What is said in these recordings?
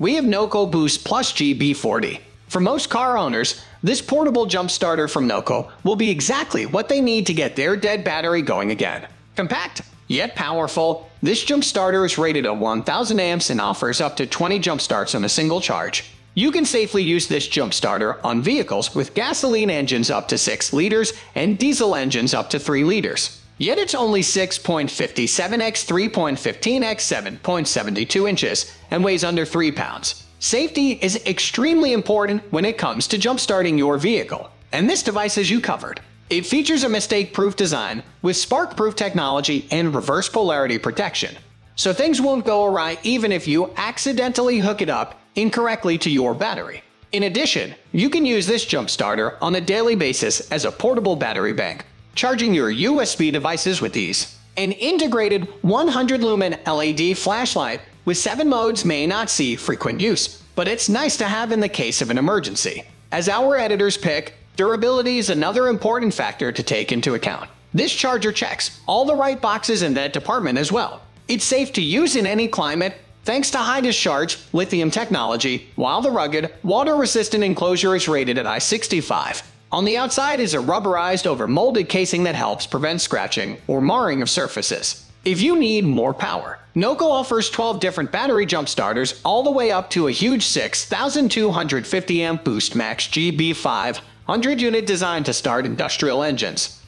we have NOCO Boost Plus GB40. For most car owners, this portable jump starter from NOCO will be exactly what they need to get their dead battery going again. Compact, yet powerful, this jump starter is rated at 1000 amps and offers up to 20 jump starts on a single charge. You can safely use this jump starter on vehicles with gasoline engines up to 6 liters and diesel engines up to 3 liters. Yet it's only 6.57x 3.15x 7.72 inches and weighs under 3 pounds. Safety is extremely important when it comes to jump-starting your vehicle, and this device has you covered. It features a mistake-proof design with spark-proof technology and reverse polarity protection, so things won't go awry even if you accidentally hook it up incorrectly to your battery. In addition, you can use this jump starter on a daily basis as a portable battery bank, charging your USB devices with ease. An integrated 100-lumen LED flashlight with 7 modes may not see frequent use, but it's nice to have in the case of an emergency. As our editors pick, durability is another important factor to take into account. This charger checks all the right boxes in that department as well. It's safe to use in any climate thanks to high-discharge lithium technology, while the rugged, water-resistant enclosure is rated at I-65. On the outside is a rubberized over-molded casing that helps prevent scratching or marring of surfaces. If you need more power, NOCO offers 12 different battery jump starters all the way up to a huge 6,250 amp BoostMax GB5 100-unit designed to start industrial engines.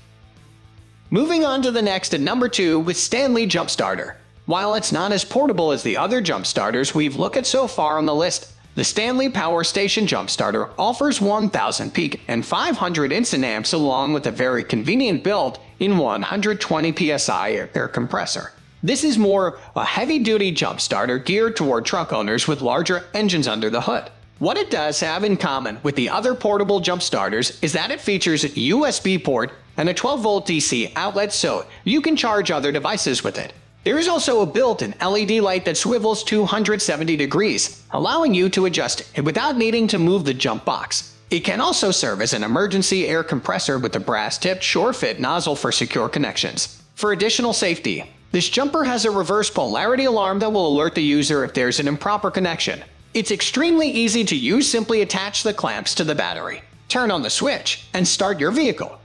Moving on to the next at number 2 with Stanley Jump Starter. While it's not as portable as the other jump starters we've looked at so far on the list, the Stanley Power Station Jump Starter offers 1,000 peak and 500 instant amps along with a very convenient build in 120 psi air compressor. This is more of a heavy-duty jump starter geared toward truck owners with larger engines under the hood. What it does have in common with the other portable jump starters is that it features a USB port and a 12-volt DC outlet so you can charge other devices with it. There is also a built-in LED light that swivels 270 degrees, allowing you to adjust it without needing to move the jump box. It can also serve as an emergency air compressor with a brass-tipped SureFit nozzle for secure connections. For additional safety, this jumper has a reverse polarity alarm that will alert the user if there's an improper connection. It's extremely easy to use. Simply attach the clamps to the battery, turn on the switch, and start your vehicle.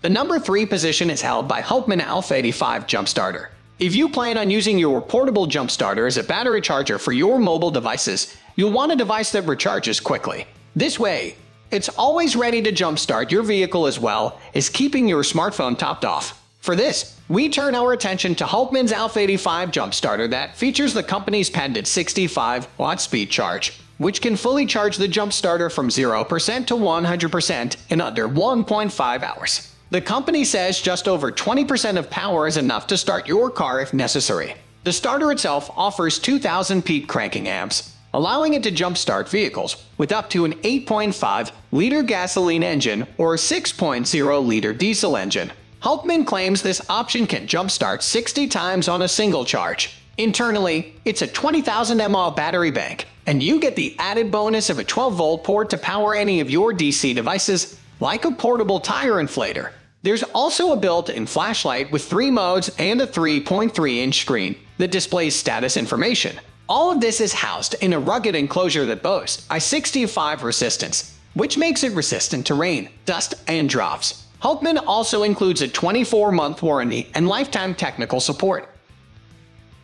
The number 3 position is held by Hulkman Alpha 85 Jump Starter. If you plan on using your portable jump starter as a battery charger for your mobile devices, you'll want a device that recharges quickly. This way, it's always ready to jumpstart your vehicle as well as keeping your smartphone topped off. For this, we turn our attention to Hulkman's Alpha 85 Jump Starter that features the company's patented 65-watt speed charge, which can fully charge the jump starter from 0% to 100% in under 1.5 hours. The company says just over 20% of power is enough to start your car if necessary. The starter itself offers 2,000 peak cranking amps, allowing it to jumpstart vehicles with up to an 8.5-liter gasoline engine or a 6.0-liter diesel engine. Hulkman claims this option can jumpstart 60 times on a single charge. Internally, it's a 20,000 mAh battery bank, and you get the added bonus of a 12-volt port to power any of your DC devices, like a portable tire inflator. There's also a built-in flashlight with 3 modes and a 3.3-inch screen that displays status information. All of this is housed in a rugged enclosure that boasts I-65 resistance, which makes it resistant to rain, dust, and drops. Hulkman also includes a 24-month warranty and lifetime technical support.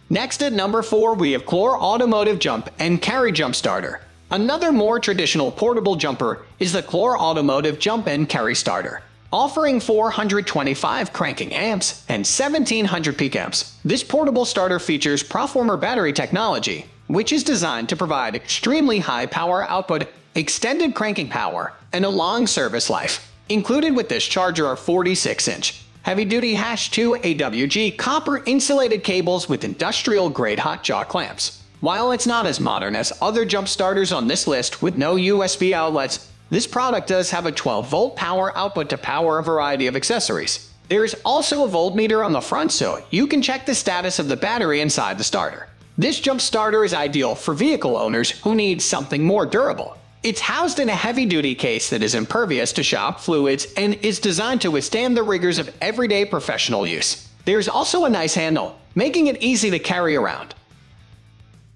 Next at number 4, we have Clore Automotive Jump and Carry Jump Starter. Another more traditional portable jumper is the Clore Automotive Jump and Carry Starter, offering 425 cranking amps and 1700 peak amps. This portable starter features ProFormer battery technology, which is designed to provide extremely high power output, extended cranking power, and a long service life. Included with this charger are 46-inch heavy-duty H2 AWG copper insulated cables with industrial-grade hot jaw clamps, While it's not as modern as other jump starters on this list with no USB outlets, this product does have a 12-volt power output to power a variety of accessories. There is also a voltmeter on the front so you can check the status of the battery inside the starter. This jump starter is ideal for vehicle owners who need something more durable. It's housed in a heavy-duty case that is impervious to shop fluids and is designed to withstand the rigors of everyday professional use. There's also a nice handle, making it easy to carry around.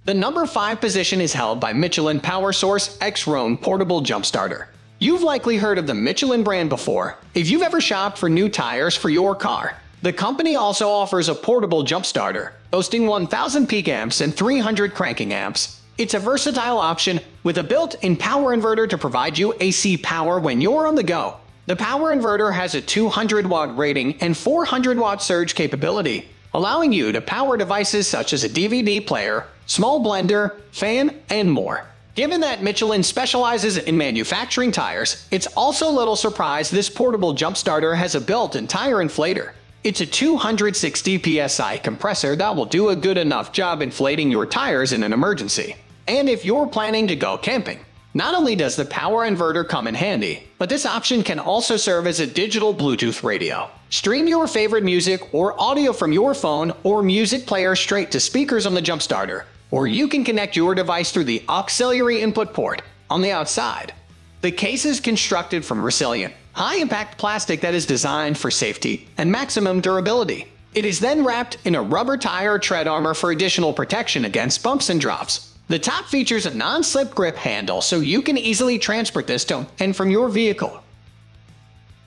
The number 5 position is held by Michelin Power Source XR1 Portable Jump Starter. You've likely heard of the Michelin brand before if you've ever shopped for new tires for your car. The company also offers a portable jump starter, boasting 1,000 peak amps and 300 cranking amps. It's a versatile option with a built-in power inverter to provide you AC power when you're on the go. The power inverter has a 200-watt rating and 400-watt surge capability, allowing you to power devices such as a DVD player, small blender, fan, and more. Given that Michelin specializes in manufacturing tires, it's also little surprise this portable jump starter has a built-in tire inflator. It's a 260 psi compressor that will do a good enough job inflating your tires in an emergency. And if you're planning to go camping, not only does the power inverter come in handy, but this option can also serve as a digital Bluetooth radio. Stream your favorite music or audio from your phone or music player straight to speakers on the jump starter, or you can connect your device through the auxiliary input port on the outside. The case is constructed from resilient, high-impact plastic that is designed for safety and maximum durability. It is then wrapped in a rubber tire tread armor for additional protection against bumps and drops. The top features a non-slip grip handle so you can easily transport this to and from your vehicle.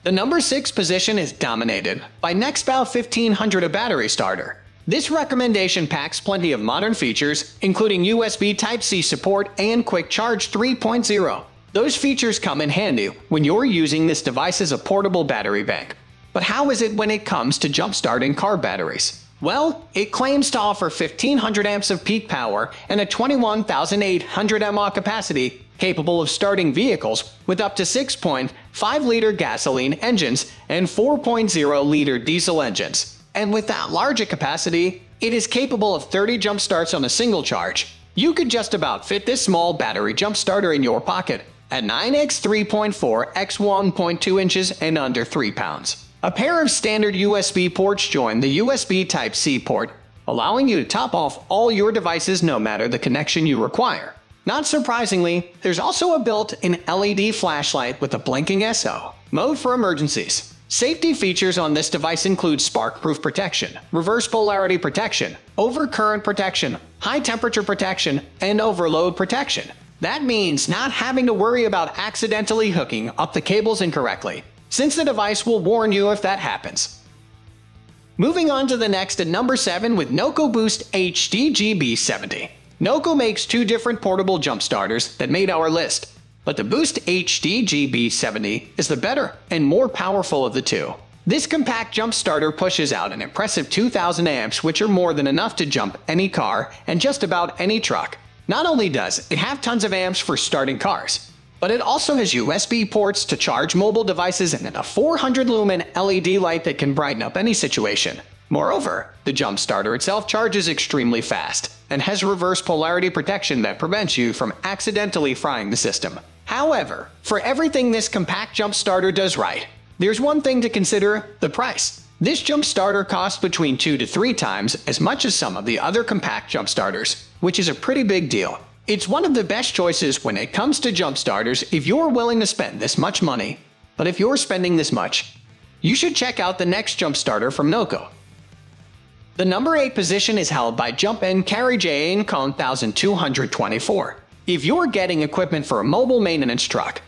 The number 6 position is dominated by NEXPOW 1500 A battery starter. This recommendation packs plenty of modern features, including USB Type-C support and Quick Charge 3.0. Those features come in handy when you're using this device as a portable battery bank. But how is it when it comes to jump-starting car batteries? Well, it claims to offer 1500 amps of peak power and a 21,800 mAh capacity, capable of starting vehicles with up to 6.5-liter gasoline engines and 4.0-liter diesel engines. And with that larger capacity, it is capable of 30 jump starts on a single charge. You could just about fit this small battery jump starter in your pocket at 9x 3.4 x 1.2 inches and under 3 pounds. A pair of standard USB ports join the USB Type-C port, allowing you to top off all your devices no matter the connection you require. Not surprisingly, there's also a built-in LED flashlight with a blinking SO mode for emergencies. Safety features on this device include spark-proof protection, reverse polarity protection, overcurrent protection, high-temperature protection, and overload protection. That means not having to worry about accidentally hooking up the cables incorrectly, since the device will warn you if that happens. Moving on to the next at number 7 with NOCO Boost HDGB70. NOCO makes 2 different portable jump starters that made our list, but the Boost HDGB70 is the better and more powerful of the two. This compact jump starter pushes out an impressive 2,000 amps, which are more than enough to jump any car and just about any truck. Not only does it have tons of amps for starting cars, but it also has USB ports to charge mobile devices and a 400-lumen LED light that can brighten up any situation. Moreover, the jump starter itself charges extremely fast and has reverse polarity protection that prevents you from accidentally frying the system. However, for everything this compact jump starter does right, there's one thing to consider: the price. This jump starter costs between 2 to 3 times as much as some of the other compact jump starters, which is a pretty big deal. It's one of the best choices when it comes to jump starters if you're willing to spend this much money. But if you're spending this much, you should check out the next jump starter from NOCO. The number 8 position is held by Jump N Carry JNC 1224. If you're getting equipment for a mobile maintenance truck,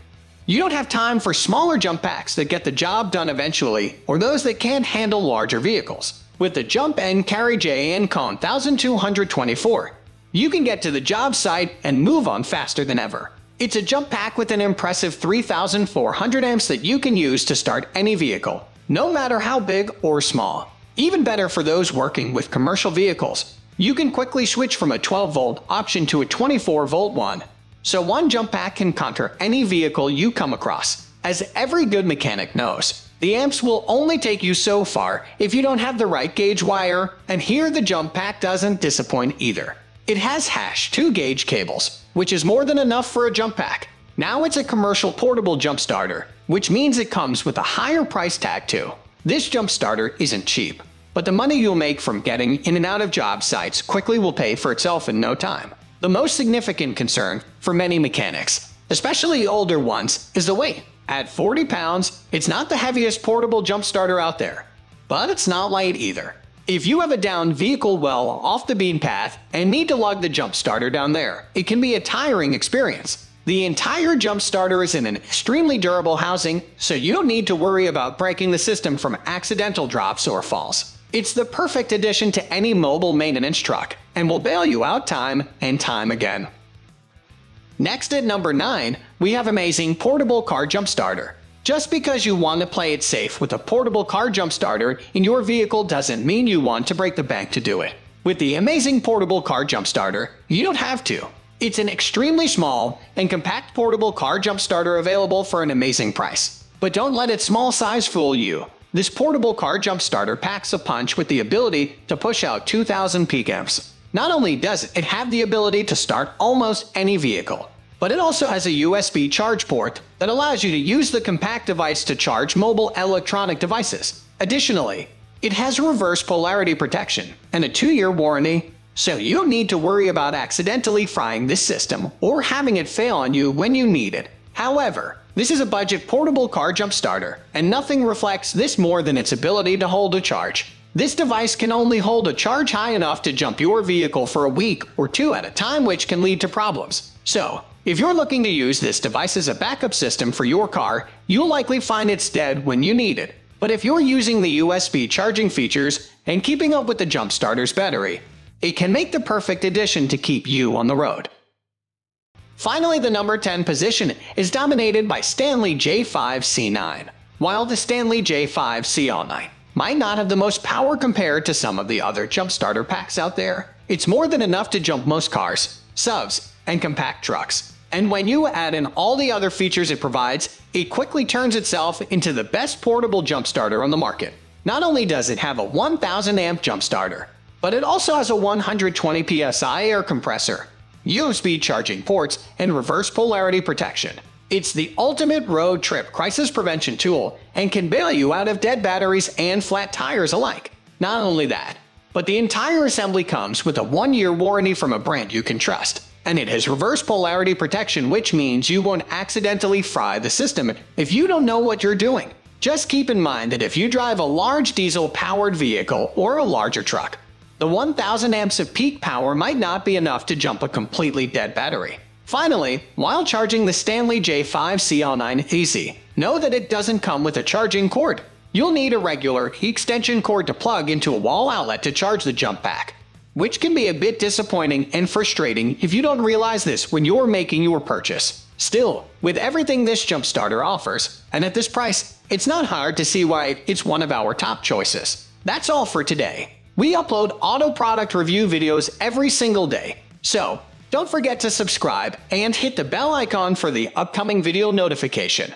you don't have time for smaller jump packs that get the job done eventually or those that can't handle larger vehicles. With the Jump N Carry JNC 1224, you can get to the job site and move on faster than ever. It's a jump pack with an impressive 3,400 amps that you can use to start any vehicle, no matter how big or small. Even better for those working with commercial vehicles, you can quickly switch from a 12-volt option to a 24-volt one, so one jump pack can counter any vehicle you come across. As every good mechanic knows, the amps will only take you so far if you don't have the right gauge wire, and here the jump pack doesn't disappoint either. It has hash 2-gauge cables, which is more than enough for a jump pack. Now it's a commercial portable jump starter, which means it comes with a higher price tag too. This jump starter isn't cheap, but the money you'll make from getting in and out of job sites quickly will pay for itself in no time. The most significant concern for many mechanics, especially older ones, is the weight. At 40 pounds, it's not the heaviest portable jump starter out there, but it's not light either. If you have a downed vehicle well off the bean path and need to lug the jump starter down there, it can be a tiring experience. The entire jump starter is in an extremely durable housing, so you don't need to worry about breaking the system from accidental drops or falls. It's the perfect addition to any mobile maintenance truck and will bail you out time and time again. Next, at number 9, we have Imazing Portable Car Jump Starter. Just because you want to play it safe with a portable car jump starter in your vehicle doesn't mean you want to break the bank to do it. With the Imazing Portable Car Jump Starter, you don't have to. It's an extremely small and compact portable car jump starter available for an amazing price. But don't let its small size fool you. This portable car jump starter packs a punch with the ability to push out 2,000 peak amps. Not only does it have the ability to start almost any vehicle, but it also has a USB charge port that allows you to use the compact device to charge mobile electronic devices. Additionally, it has reverse polarity protection and a 2-year warranty, so you don't need to worry about accidentally frying this system or having it fail on you when you need it. However, this is a budget portable car jump starter, and nothing reflects this more than its ability to hold a charge. This device can only hold a charge high enough to jump your vehicle for a week or two at a time, which can lead to problems. So, if you're looking to use this device as a backup system for your car, you'll likely find it's dead when you need it. But if you're using the USB charging features and keeping up with the jump starter's battery, it can make the perfect addition to keep you on the road. Finally, the number 10 position is dominated by Stanley J5C09. While the Stanley J5C09 might not have the most power compared to some of the other jump starter packs out there, it's more than enough to jump most cars, SUVs, and compact trucks. And when you add in all the other features it provides, it quickly turns itself into the best portable jump starter on the market. Not only does it have a 1000 amp jump starter, but it also has a 120 psi air compressor, USB charging ports, and reverse polarity protection. It's the ultimate road trip crisis prevention tool and can bail you out of dead batteries and flat tires alike. Not only that, but the entire assembly comes with a 1-year warranty from a brand you can trust. And it has reverse polarity protection, which means you won't accidentally fry the system if you don't know what you're doing. Just keep in mind that if you drive a large diesel-powered vehicle or a larger truck, the 1000 amps of peak power might not be enough to jump a completely dead battery. Finally, while charging the Stanley J5C09 easy, know that it doesn't come with a charging cord. You'll need a regular extension cord to plug into a wall outlet to charge the jump pack, which can be a bit disappointing and frustrating if you don't realize this when you're making your purchase. Still, with everything this jump starter offers, and at this price, it's not hard to see why it's one of our top choices. That's all for today. We upload auto product review videos every single day, so don't forget to subscribe and hit the bell icon for the upcoming video notification.